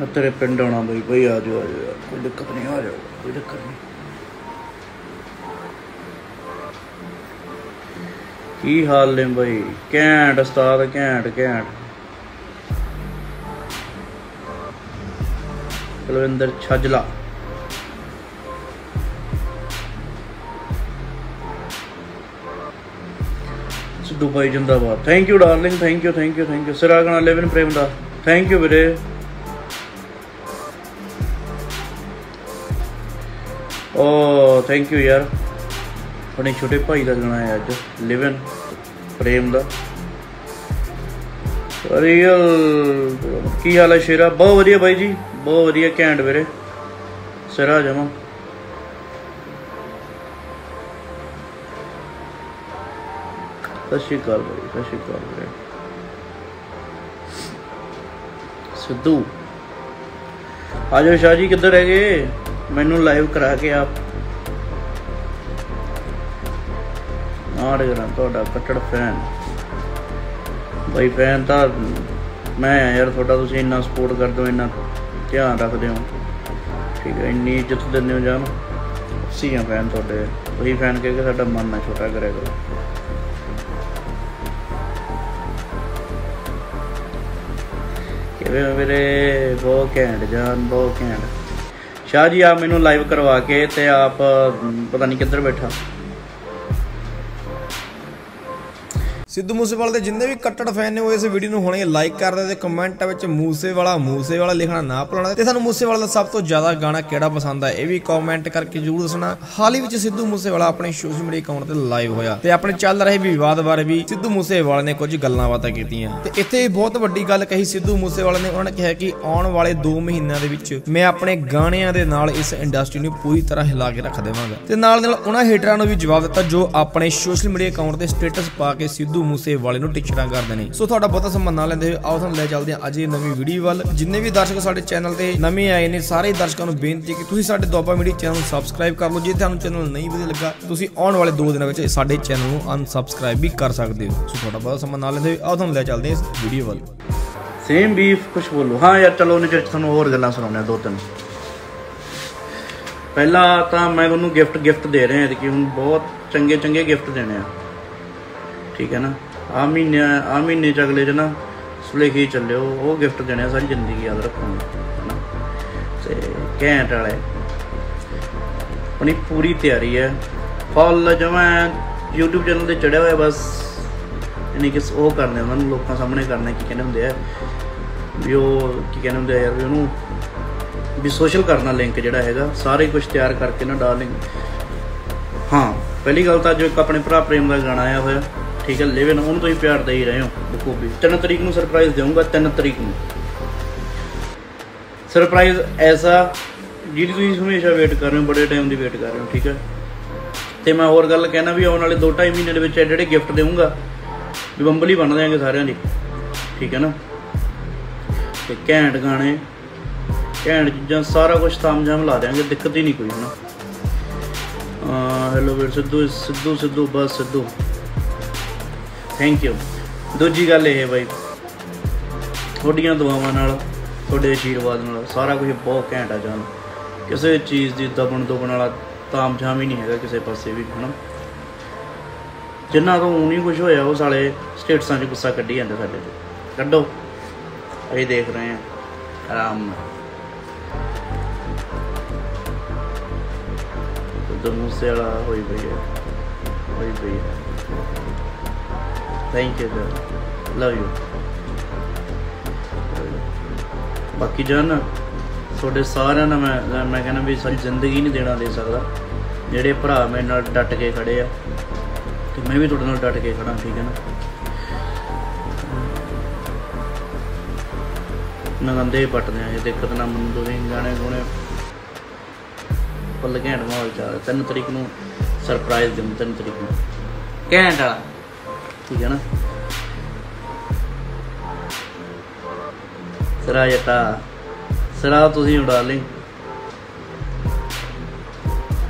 मैं तेरे पिंड आना भाई भाई आ जाओ यार, कोई दिक्कत नहीं, आ जाओ कोई दिक्कत नहीं। की हाल ने भाई? घैंट उस्ताद, घैंट घैंट। कुलविंदर छजला सिद्धू भाई जिंदाबाद। Thank you darling, thank you. सिरागना 11 प्रेम दा thank you Veere. O thank you यार, अपने छोटे भाई का गाना है अज 11 प्रेम दा। रियल की हाल है शेरा? बहुत वधिया भाई जी, बहुत वधिया, घैंट वीरे सिरा जमा। सत श्री अकाल भाई, सत श्री अकाल वीरे। सिद्धू आ जाओ। शाह जी किधर है गए? मैनू लाइव करा के आप आड़ करा थोड़ा कट्टर फैन भाई, फैन तो मैं यार थोड़ा, तुम इन्ना सपोर्ट कर दो, इन्ना ध्यान रखते हो, ठीक है, इन्नी इज्जत देने हो जान, उसी हैं फैन थोड़े, वही फैन कह के साडा मन ना छोटा करे करो। मेरे बहुत घैंट जान, बहुत घैंट। शाह जी आप मैनू लाइव करवा के ते आप पता नहीं किधर बैठा। सिद्धू मूसेवाले के जिन्हें भी कट्टर फैन ने वो इस वीडियो में होने लाइक कर देते, कमेंट में मूसेवाला लिखना ना भुलाना। तो सानू मूसेवाले का सब तो ज़्यादा गाना किहड़ा पसंद है ये भी कमेंट करके जरूर दसना। हाल ही में सिद्धू मूसेवाला अपने सोशल मीडिया अकाउंट पर लाइव होया तो अपने चल रहे विवाद बारे भी सिद्धू मूसेवाले ने कुछ गल्लां बातां कीतियां। इत्थे बहुत वड्डी गल कही सिद्धू मूसेवाले ने, उन्होंने कहा कि आने वाले 2 महीनों के विच मैं अपने गाणियां दे नाल इस इंडस्ट्री नूं पूरी तरह हिला के रख देवांगा। ते नाल नाल उन्हां हेटरां नूं भी जवाब दित्ता जो अपने सोशल मीडिया अकाउंट ते स्टेटस पा के सिद्धू मूसेवाले नूं टिचरां करदे ने। सो तुहाडा बहुता समा ना लैंदे होए आओ तुहानूं लै चलदे हां अज नवी वीडियो वाल। जिन्ने भी दर्शक साडे चैनल ते नवे आए ने सारे दर्शकों नूं बेनती है कि तुसीं साडे दोबा मीडिया चैनल नूं सबसक्राइब कर लो। जे तुहानूं चैनल नहीं वधिया लगा तुसीं आउण वाले 2 दिनां विच साडे चैनल नूं अनसबसक्राइब भी कर सकदे हो। सो तुहाडा बहुता समा ना लैंदे होए आओ तुहानूं लै चलदे इस वीडियो वाल। सेम बीफ कुछ बोलो हाँ यार, चलो उन्हें तुहानूं होर गल्लां सुणाउने 2-3। पहला तां मैं तुहानूं गिफ्ट दे रहा कि हुण बहुत चंगे गिफ्ट देने, ठीक है ना। आ महीने च अगले च ना सुलेखी चलो, वो गिफ्ट देने सारी जिंदगी याद रखूंगा, है ना। तो घैंट वाले अपनी पूरी तैयारी है, फॉल जमा यूट्यूब चैनल पर चढ़िया हुआ, बस यानी कि वो करने उन्होंने लोगों सामने करने की कहने होंगे भी वो की कहने होंगे यार भी उन्होंने भी सोशल करना लिंक जोड़ा है सारे कुछ तैयार करके ना डालिंग। हाँ पहली गल तो जो एक अपने भरा प्रेम का गाना आया हुआ, ठीक है, लेवन उन्होंने तो ही प्यार दे ही रहे हो बखूबी। 3 तरीक को सरप्राइज दूंगा, 3 तरीक को सरप्राइज ऐसा जी तुम हमेशा वेट कर रहे हो, बड़े टाइम की वेट कर रहे हो, ठीक है। तो मैं होर गल कहना भी आने वाले 2-2.5 महीने के एडे गिफ्ट दूंगा भी बंबली बन देंगे सारे, ठीक है ना। तो घैंट गाने, घैंट चीज़ा, सारा कुछ ताम झाम ला देंगे, दिक्कत ही नहीं कोई, है ना। हेलो वीर सिद्धू सिद्धू सिद्धू बस सिद्धू थैंक यू। दूजी गल ये बई थोड़िया दुआवां नाल थोड़े आशीर्वाद नाल सारा कुछ बहुत घैंट आ जान। किसी चीज़ की दबन वाला ताम झाम ही नहीं है किसी पासे भी, है ना। जिन्ना तो ऊँ ही कुछ होया साले स्टेटसां च गुस्सा कड्ढी जांदे साडे ते, कड्ढो अभी देख रहे हैं आराम। तो मूसे वाला होई पई है thank you sir, love you. बाकी जान थोड़े सारे ना मैं कहना भी सारी जिंदगी नहीं देना दे सकता, जेडे भरा मेरे नाल डट के खड़े आ तो मैं भी थोड़े नाल डट के खड़ा, ठीक है ना। नगंदे ही पटते हैं, ये दिक्कत ना मन दो गाने गुने फुल घैंट माहौल चल। 3 तरीक को सरप्राइज दूँ, 3 तरीक को घैंट वाला, ठीक है ना। सरा जटा सरा तुसी उड़ा लें,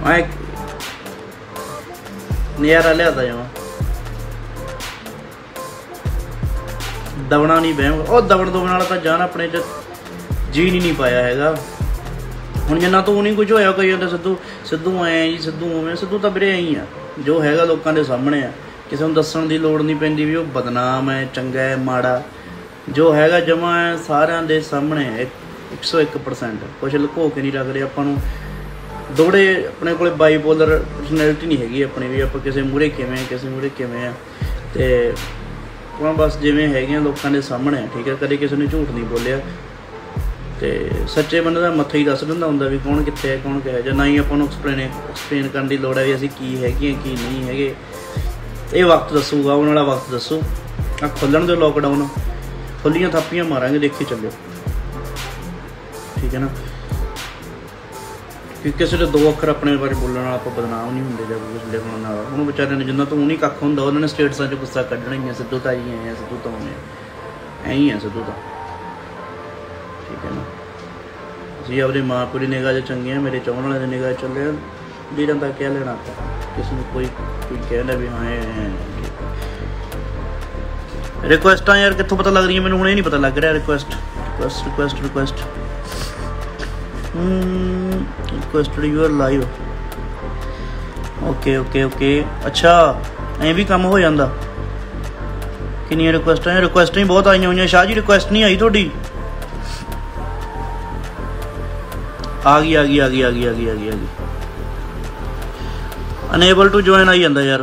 मैं नज़ारा लिया था जमा दबना नहीं बह दबन वाला तो जान अपने जी नहीं पाया है हूँ जिन्ना तो उन्हीं कुछ होया कही जाता सिद्धू सिद्धू आए जी सिद्धू उवें सिद्धू तो वीरे ही आ जो हैगा लोगों के सामने आ किसी को दस्सण की लोड़ नहीं पैंदी भी वो बदनाम है चंगा है माड़ा जो हैगा जमा है सारिआं दे सामने 101% कुछ लुको के नहीं रख रहे अपन दोड़े अपने को बाईपोलर पर्सनैलिटी नहीं हैगी अपनी भी आप किसी मूहरे किवें किसी मूहरे किवें ते बस जिवें हैगियां लोगों के सामने है ठीक है कदे किसी ने झूठ नहीं बोलिया तो सच्चे बंदे का मत्था ही दस दिंदा हुंदा भी कौन कित्थे है कौन कहे जा ना ही आपां नूं एक्सप्लेन करन दी लोड़ है भी असीं की हैगे की नहीं हैगे ये वक्त दसूगा आउण वाला वक्त दसू आ खोलण दे लॉकडाउन खुलियां थापियां मारांगे देखी चलो ठीक है ना कि किसी ने दो अखर अपने बारे बोलने आप बदनाम नहीं होंगे जब उसले बनाना उन्होंने बेचारे ने जिन्ना तो उन्हीं कख हुंदा उन्होंने स्टेटसां च गुस्सा कढना ही है सिद्धू तां ही है सिद्धू तां ऐ ही है सिद्धू तां ठीक है ना जी अपनी माँ प्यो की निगाह चंगे हैं मेरे चाहने वाले निगाह चले वीर का कह लेना किसी कोई कोई कहना भी हाँ रिक्वेस्ट यार कितों पता लग रही है मैं हूँ नहीं पता लग रहा request request request request request your live okay okay okay अच्छा ए भी काम हो जाता किनिया रिक्वेस्ट ही बहुत आई हुई शाह जी रिक्वेस्ट नहीं आई थोड़ी आ गई अनेबल टू ज्वाइन आई जाता यार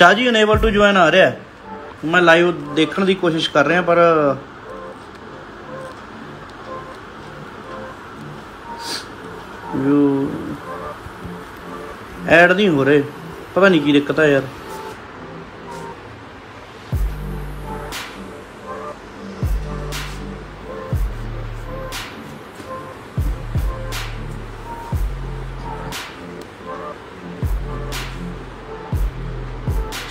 Shah ji unable to join आ रहा है मैं लाइव देखने की कोशिश कर रहा पर ऐड नहीं हो रहे पता नहीं की दिक्कत है यार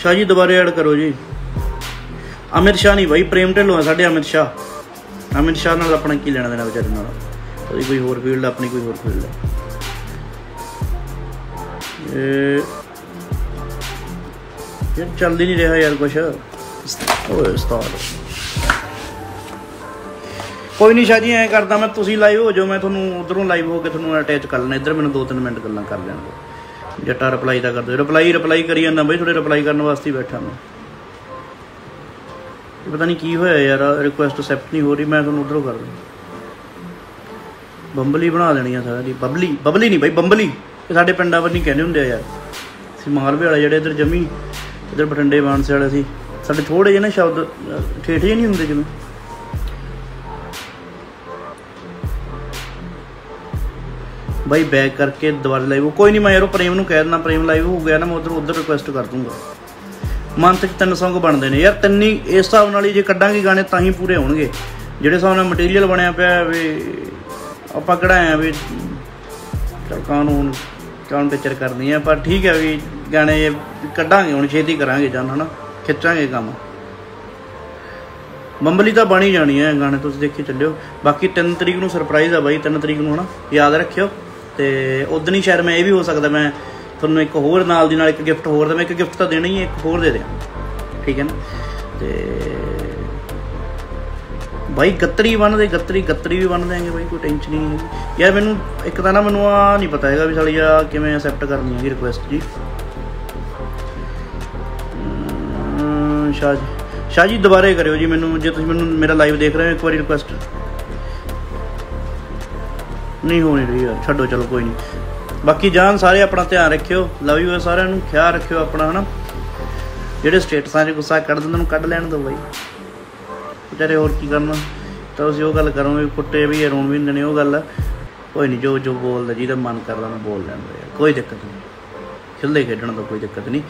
शाह जी दोबारा ऐड करो जी अमित शाह नहीं भाई प्रेम ढिल्लों है साढ़े अमित शाह नाल अपना की लेना देना बेचारे नाल कोई होर फील्ड अपनी कोई होर फील्ड है चल ही नहीं रहा यार कुछ कोई नहीं शाह जी ऐ करता मैं तुसी लाइव हो जाओ मैं थोनू उधरों लाइव होकर थोनू अटैच कर लेना इधर मैंने 2-3 मिनट गल्लां कर लेना जटा रिप्लाई तो कर दो रिप्लाई करी जाना बी थोड़े रिप्लाई करने वास्ते बैठा मैं पता नहीं की होया यार रिक्वेस्ट एक्सेप्ट नहीं हो रही मैं तुम उधरों कर दूँ बंबली बना देनी है सारी बबली नहीं भाई बंबली साढ़े पिंडा पर नहीं कहने होंगे यार असी मालवे वाले जेडे इधर जमी इधर बठिंडे बाणसे वाले सी साढ़े थोड़े जे ना शब्द ठेठे नहीं होंगे जिमें भाई बैक करके दोबारा लाइव हो कोई नहीं मैं यार प्रेम नूं कह देना प्रेम लाइव हो गया ना मैं उधर रिक्वेस्ट कर दूंगा मंथ 3 सॉन्ग बनते हैं यार 3 ही इस हिसाब नाल जे कड्डांगे गाने तां ही पूरे होणगे जिहड़े हिसाब नाल मटीरियल बनया पिया वे आपां कढ़ाया वे कानून पिक्चर करनी है पर ठीक है भी गाने कड्डांगे हुण छेती करांगे जान है ना खिच्चांगे काम बंबली तो बन ही जानी है गाने तुसीं देखी चलियो बाकी 3 तरीक नूं सरप्राइज़ है बाई 3 तरीक नूं है ना याद रखियो ते उदन ही शायद मैं ये भी हो सकता मैं तुहानूं एक होर नाल दी नाल एक गिफ्ट होर मैं एक गिफ्ट तो देनी ही एक होर दे दें ठीक है ना ते भाई गत्तरी भी बन देंगे भाई कोई टेंशन नहीं है यार मैनूं एक तां ना मैनूं आ नहीं पता हैगा भी साली आ किवें एक्सेप्ट करनी है रिक्वेस्ट जी शाह जी दोबारा करो जी मैनूं जे तुसीं मैनूं मेरा लाइव देख रहे हो एक बार रिक्वेस्ट नहीं हो नहीं रही यार छड्डो चलो कोई नहीं बाकी जान सारे अपना ध्यान रखियो लव यू सारे ख्याल रखियो अपना है ना जेडे स्टेटसां 'च गुस्सा कढ दिंदे उन्हां नूं कढ लैण दो बाई बेचारे होर की करना तो उसी गल करो भी कुट्टे भी रोण भी नहीं गल कोई नहीं जो जो बोलदा जिहदा मन करदा मैं बोल लैण दो यार कोई दिक्कत नहीं खिल्ले खेडण दा कोई दिक्कत नहीं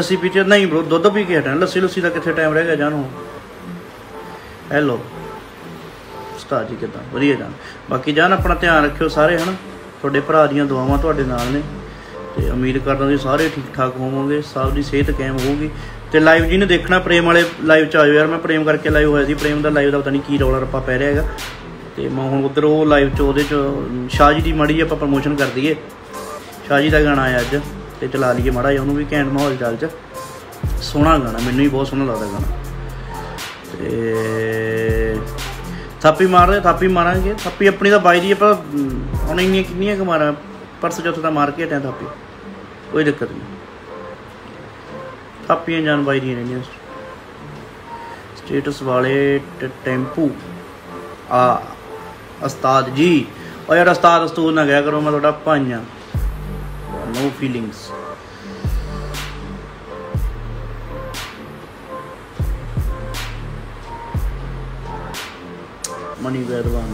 लस्सी पीते नहीं ब्रो दुध पी के हटा लस्सी का कितने टाइम रह गया जान हो हैलो अस्ताद जी कितना वधिया जान बाकी जान अपना ध्यान रखियो सारे है ना थोड़े भरा दीआं दुआवां तुहाडे नाल ने ते उम्मीद करदा तुसीं सारे ठीक ठाक होवोगे सब दी सेहत कायम होगी ते लाइव जी ने देखना प्रेम वाले लाइव च आओ यार मैं प्रेम करके लाइव होया सी प्रेम दा लाइव दा पता नहीं की रौला रप्पा पै रिहा हैगा ते मैं हुण उधर वो लाइव च ओहदे च शाह जी दी मड़ी आपां प्रमोशन कर दईए शाह जी दा गाना आया अज ते चला लीए माड़ा जिहा उहनूं भी घैंट माहौल चल जा सोहना गाना, मैनू भी बहुत सोहना लगता गाना। थापी मार रहे, थापी मारांगे, थापी अपनी तो बजदी है पर हम इन कि मारा परस चौथे तो मार के हटाया थापी, कोई दिक्कत नहीं, थापियाँ जान बजदी रहियां। स्टेटस वाले टेम्पू आ अस्ताद जी, और यार अस्ताद अस्तूद ना गया करो, मैं थोड़ा भाई हाँ, नो फीलिंग्स। मनी बैरवान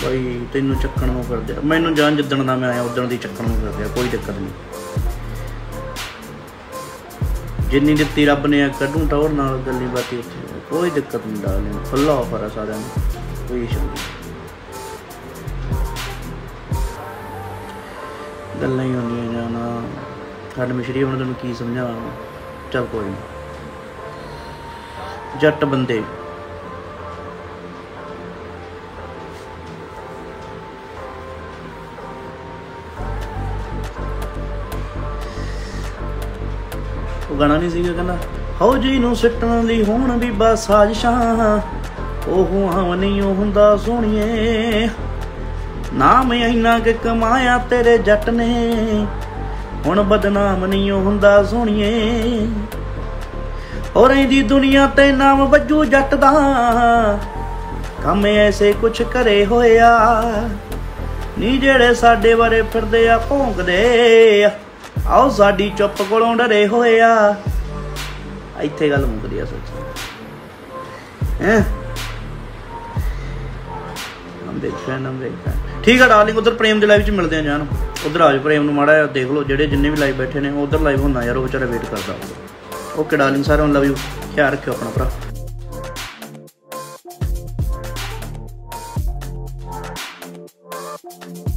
भाई तेनों चक्कण कर दिया, मैनू जान जिदण का मैं आया उदण की चक्कण कर दिया, कोई दिक्कत नहीं, जिनी दिती रब ने कदू टोर नाल गली बाती उ कोई दिक्कत नहीं, डाल खुला ऑफर है सारे, कोई इशू नहीं, गल नहीं होनी जाना खंड मिश्री हम तेन की समझा, चल कोई नहीं। जट बंदे गाना नहीं सी कहना हो जी नू सटना दी होण भी बस साजिशां, ओह हव नहीं हुंदा सोहणिए, नाम इन्ना के कमाया तेरे जट ने, हुण बदनाम नहीं हुंदा सोहणिए, हो रही दी दुनिया ते नाम वजू जट दा, कम ऐसे कुछ करे होया, नी जेड़े साडे बारे फिरदे आ भौंकदे, आओ साडी चुप कोलों डरे होया। इत्थे गल मुकदी आ सच हैं, हम देखा नाम देखा ठीक है डार्लिंग। उधर प्रेम दे लाइव च मिलदे आ जान, उधर आ जाओ प्रेम नूं माड़ा देख लो, जेड़े जिन्ने भी लाइव बैठे ने उधर लाइव होना यार, वो बेचारा वेट करदा होगा। ओके डार्लिंग सारे, लव यू, ख्याल रखियो अपना भरा।